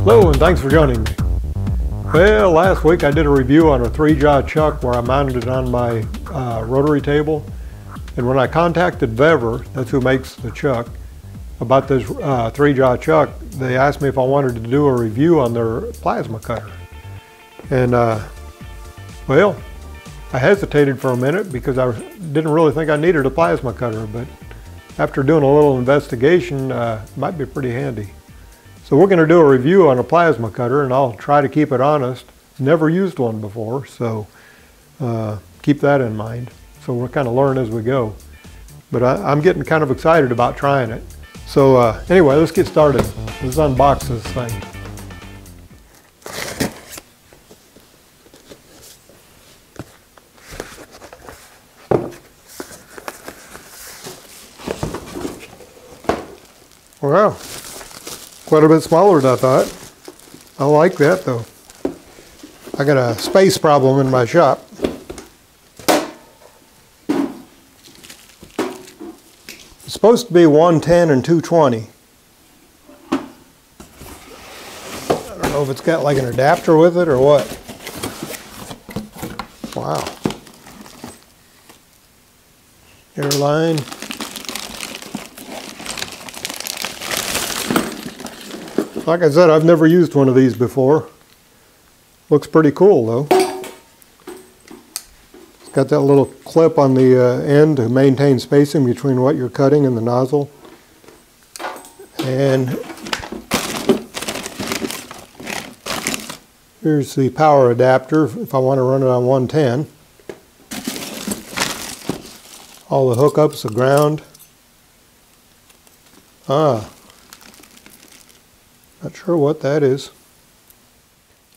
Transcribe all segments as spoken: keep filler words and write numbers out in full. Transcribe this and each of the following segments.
Hello and thanks for joining me. Well, last week I did a review on a three-jaw chuck where I mounted it on my uh, rotary table. And when I contacted Vevor, that's who makes the chuck, about this uh, three-jaw chuck, they asked me if I wanted to do a review on their plasma cutter. And uh, well, I hesitated for a minute because I didn't really think I needed a plasma cutter, but after doing a little investigation, uh, it might be pretty handy. So we're going to do a review on a plasma cutter, and I'll try to keep it honest. Never used one before, so uh, keep that in mind. So we'll kind of learn as we go. But I, I'm getting kind of excited about trying it. So uh, anyway, let's get started. Let's unbox this thing. Wow. Quite a bit smaller than I thought. I like that though. I got a space problem in my shop. It's supposed to be one ten and two twenty. I don't know if it's got like an adapter with it or what. Wow. Airline. Like I said, I've never used one of these before. Looks pretty cool though. It's got that little clip on the uh, end to maintain spacing between what you're cutting and the nozzle. And here's the power adapter if I want to run it on one ten. All the hookups, the ground. Ah. Not sure what that is.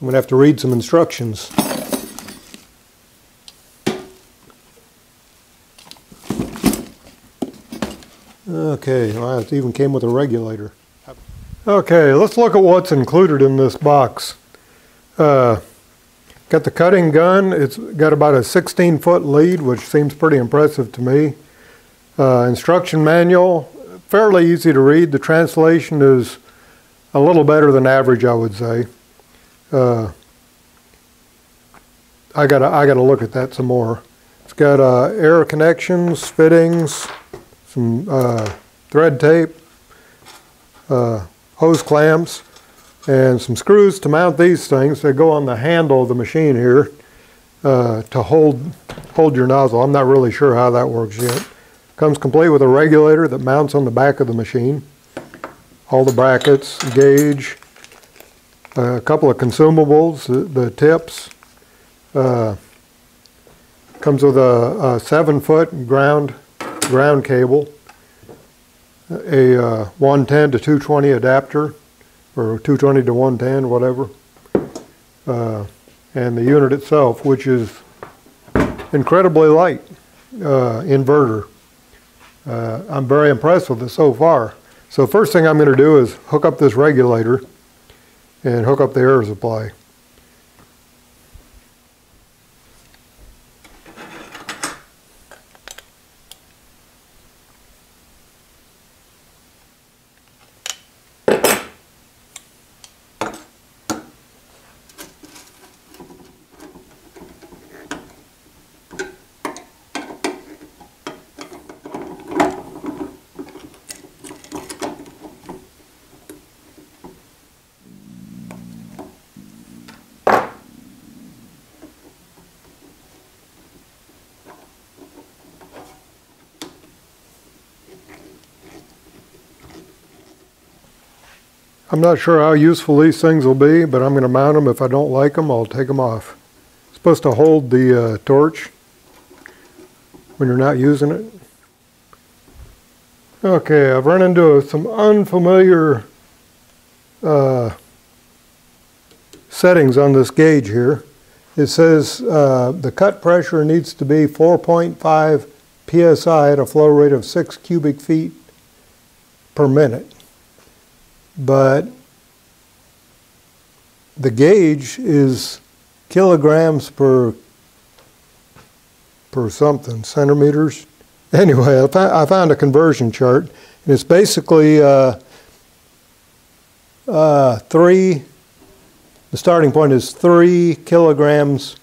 I'm gonna have to read some instructions. Okay, well, it even came with a regulator. Okay, let's look at what's included in this box. Uh, got the cutting gun. It's got about a sixteen foot lead, which seems pretty impressive to me. Uh, instruction manual, fairly easy to read. The translation is a little better than average, I would say. Uh, I gotta, I gotta look at that some more. It's got uh, air connections, fittings, some uh, thread tape, uh, hose clamps, and some screws to mount these things. They go on the handle of the machine here uh, to hold, hold your nozzle. I'm not really sure how that works yet. Comes complete with a regulator that mounts on the back of the machine. All the brackets, gauge, uh, a couple of consumables, the, the tips. Uh, comes with a, a seven foot ground ground cable, a uh, one ten to two twenty adapter, or two twenty to one ten, whatever, uh, and the unit itself, which is incredibly light uh, inverter. Uh, I'm very impressed with it so far. So first thing I'm going to do is hook up this regulator and hook up the air supply. I'm not sure how useful these things will be, but I'm going to mount them. If I don't like them, I'll take them off. It's supposed to hold the uh, torch when you're not using it. Okay, I've run into some unfamiliar uh, settings on this gauge here. It says uh, the cut pressure needs to be four point five P S I at a flow rate of six cubic feet per minute. But the gauge is kilograms per per something, centimeters. Anyway, I, I found a conversion chart, and it's basically uh, uh, three, the starting point is three kilograms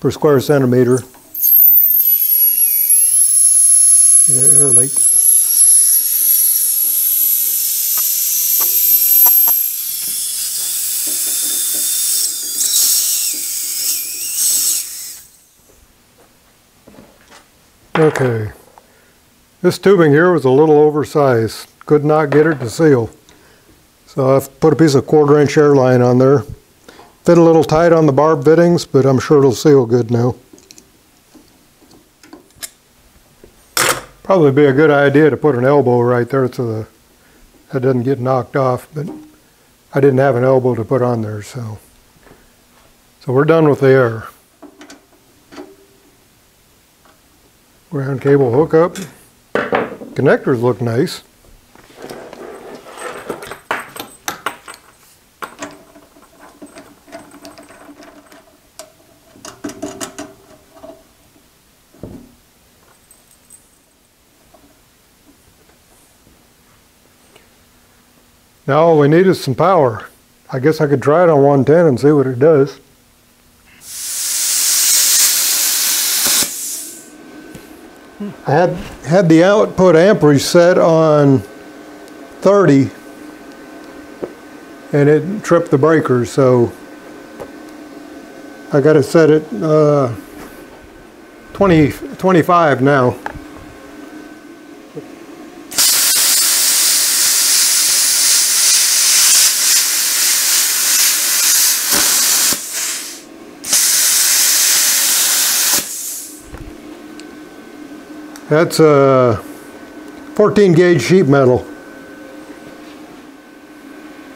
per square centimeter. Air leak. Okay, this tubing here was a little oversized. Could not get it to seal. So I've put a piece of quarter inch air line on there. Fit a little tight on the barb fittings, but I'm sure it'll seal good now. Probably be a good idea to put an elbow right there so the, that doesn't get knocked off, but I didn't have an elbow to put on there, so. So we're done with the air. Ground cable hookup. Connectors look nice. Now all we need is some power. I guess I could try it on one ten and see what it does. I had, had the output amperage set on thirty and it tripped the breaker, so I gotta set it uh, twenty, twenty-five now. That's a fourteen gauge sheet metal.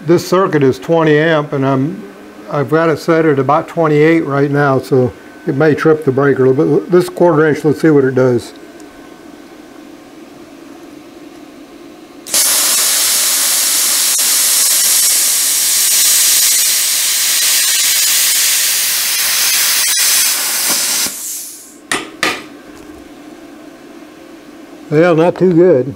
This circuit is twenty amp and I'm, I've got it set at about twenty-eight right now, so it may trip the breaker a little bit. This quarter inch, let's see what it does. Well, not too good.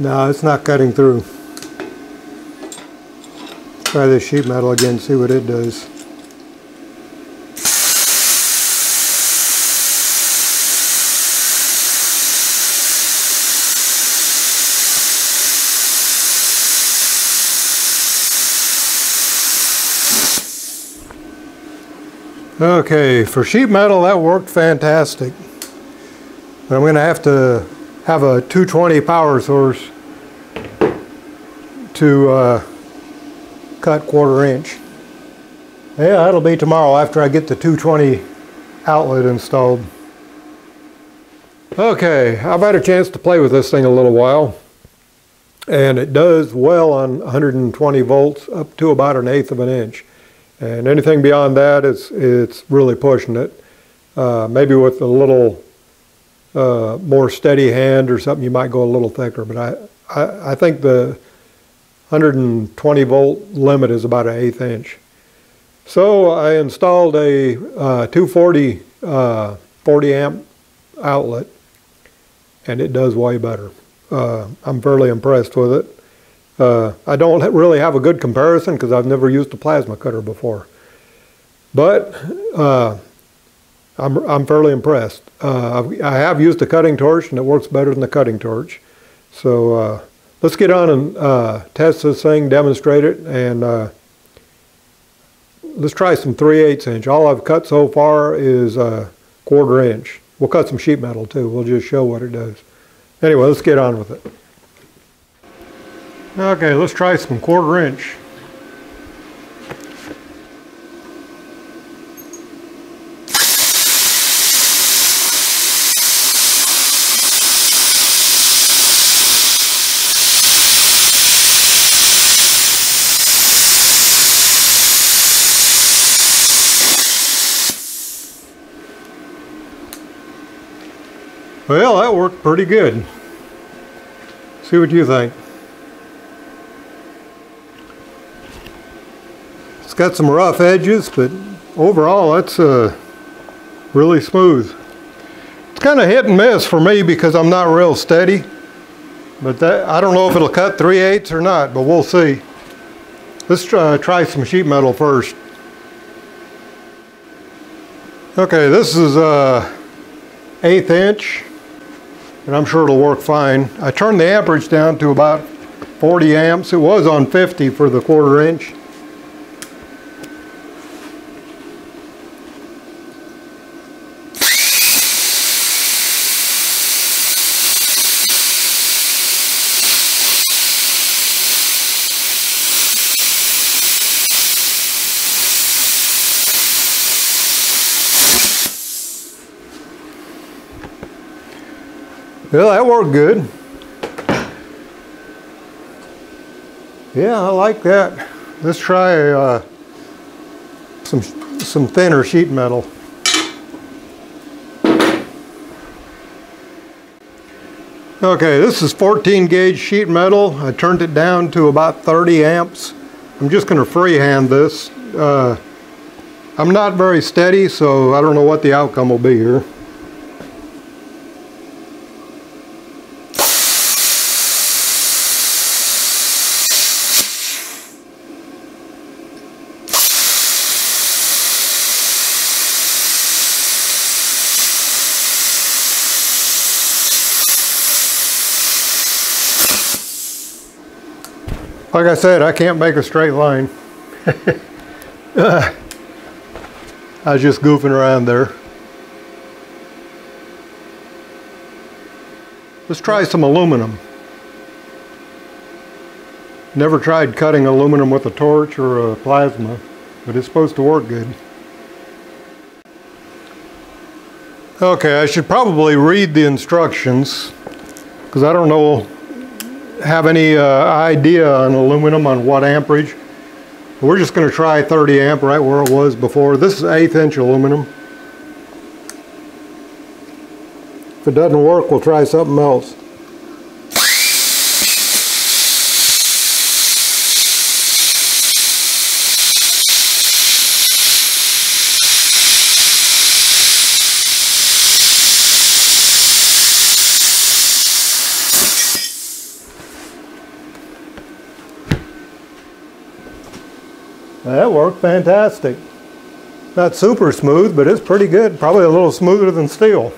No, it's not cutting through. Try this sheet metal again, see what it does. Okay, for sheet metal that worked fantastic. But I'm going to have to have a two twenty power source to uh, cut quarter inch. Yeah, that'll be tomorrow after I get the two twenty outlet installed. Okay, I've had a chance to play with this thing a little while. And it does well on one hundred twenty volts up to about an eighth of an inch. And anything beyond that, it's, it's really pushing it. Uh, maybe with a little uh, more steady hand or something, you might go a little thicker. But I, I, I think the one hundred twenty volt limit is about an eighth inch. So I installed a uh, two forty uh, forty amp outlet, and it does way better. Uh, I'm fairly impressed with it. Uh, I don't really have a good comparison because I've never used a plasma cutter before. But uh, I'm, I'm fairly impressed. Uh, I've, I have used a cutting torch and it works better than the cutting torch. So uh, let's get on and uh, test this thing, demonstrate it, and uh, let's try some three eighths inch. All I've cut so far is a quarter inch. We'll cut some sheet metal too. We'll just show what it does. Anyway, let's get on with it. Okay, let's try some quarter inch. Well, that worked pretty good. See what you think. It's got some rough edges, but overall that's uh, really smooth. It's kind of hit and miss for me because I'm not real steady. But that, I don't know if it'll cut three eighths or not, but we'll see. Let's try, try some sheet metal first. Okay, this is uh, eighth inch, and I'm sure it'll work fine. I turned the amperage down to about forty amps. It was on fifty for the quarter inch. Well, that worked good. Yeah, I like that. Let's try uh, some, some thinner sheet metal. Okay, this is fourteen gauge sheet metal. I turned it down to about thirty amps. I'm just gonna freehand this. Uh, I'm not very steady, so I don't know what the outcome will be here. Like I said, I can't make a straight line. uh, I was just goofing around there. Let's try some aluminum. Never tried cutting aluminum with a torch or a plasma, but it's supposed to work good. Okay, I should probably read the instructions because I don't know have any uh, idea on aluminum on what amperage. We're just going to try thirty amp right where it was before. This is eighth inch aluminum. If it doesn't work, we'll try something else. That worked fantastic. Not super smooth, but it's pretty good. Probably a little smoother than steel.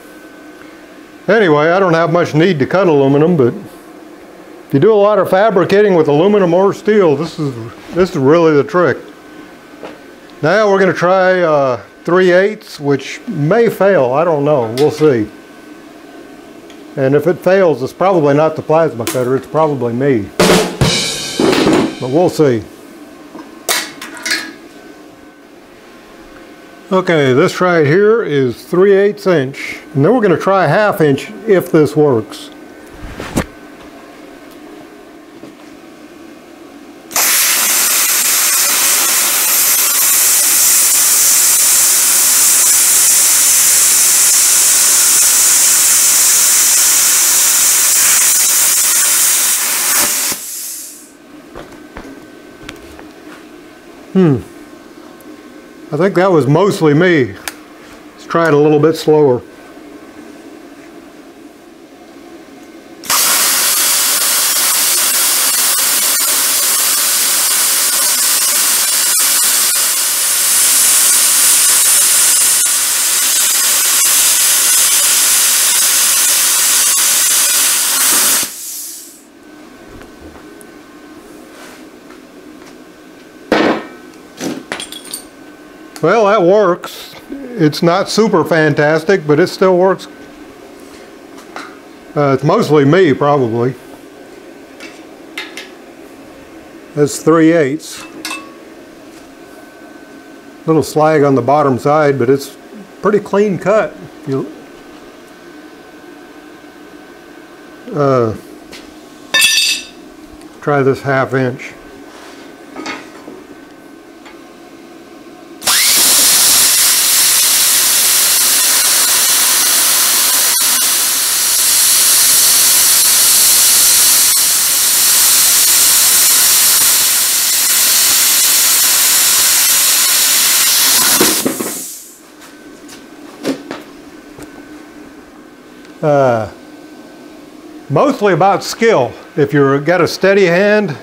Anyway, I don't have much need to cut aluminum, but if you do a lot of fabricating with aluminum or steel, this is, this is really the trick. Now we're going to try uh, three eighths, which may fail. I don't know. We'll see. And if it fails, it's probably not the plasma cutter. It's probably me. But we'll see. Okay, this right here is three eighths inch, and then we're going to try half inch if this works. Hmm. I think that was mostly me. Let's try it a little bit slower. Well, that works. It's not super fantastic, but it still works. Uh, it's mostly me, probably. That's three eighths. Little slag on the bottom side, but it's pretty clean cut. You, uh, try this half inch. uh, mostly about skill. If you've got a steady hand,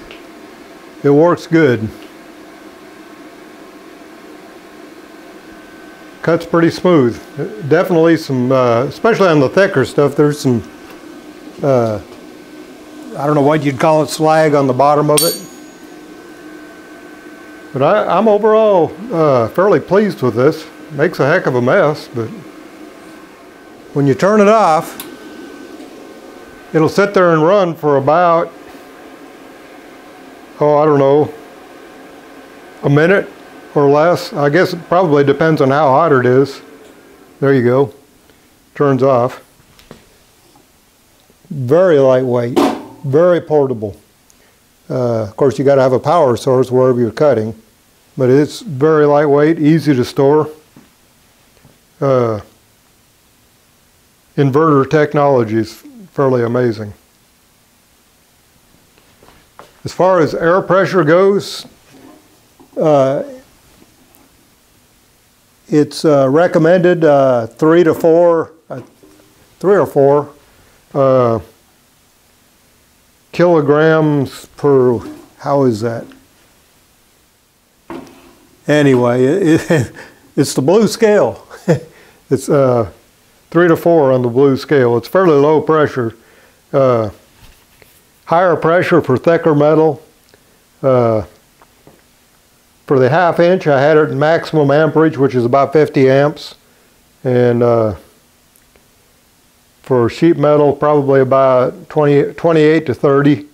it works good. Cuts pretty smooth. Definitely some, uh, especially on the thicker stuff, there's some, uh, I don't know what you'd call it, slag on the bottom of it. But I, I'm overall uh, fairly pleased with this. Makes a heck of a mess, but when you turn it off, it'll sit there and run for about, oh, I don't know, a minute or less. I guess it probably depends on how hot it is. There you go. Turns off. Very lightweight, very portable. Uh, of course, you got to have a power source wherever you're cutting, but it's very lightweight, easy to store. Uh, inverter technology is fairly amazing. As far as air pressure goes, uh, it's uh, recommended uh, three to four, uh, three or four. Uh, kilograms per, how is that? Anyway, it, it, it's the blue scale. It's uh, three to four on the blue scale. It's fairly low pressure. Uh, higher pressure for thicker metal. Uh, for the half inch, I had it at maximum amperage, which is about fifty amps. And uh, for sheet metal, probably about twenty, twenty-eight to thirty.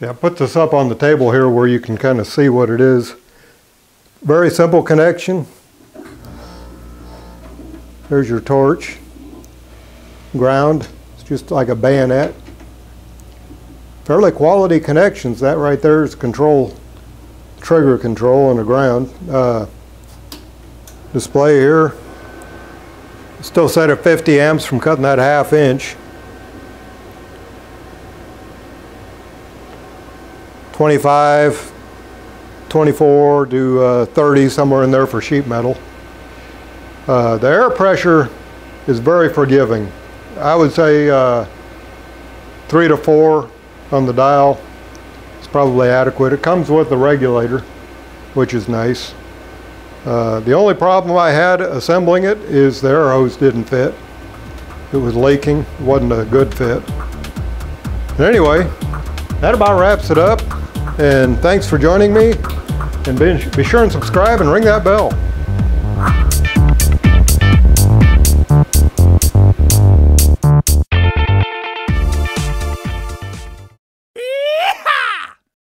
Yeah, I put this up on the table here where you can kind of see what it is. Very simple connection. There's your torch. Ground, it's just like a bayonet. Fairly quality connections. That right there is control, trigger control on the ground. Uh, display here. Still set at fifty amps from cutting that half inch. twenty-five, twenty-four to thirty, somewhere in there for sheet metal. Uh, the air pressure is very forgiving. I would say uh, three to four on the dial is probably adequate. It comes with the regulator, which is nice. Uh, the only problem I had assembling it is the air hose didn't fit. It was leaking, it wasn't a good fit. But anyway, that about wraps it up. And thanks for joining me. And be, be sure and subscribe and ring that bell.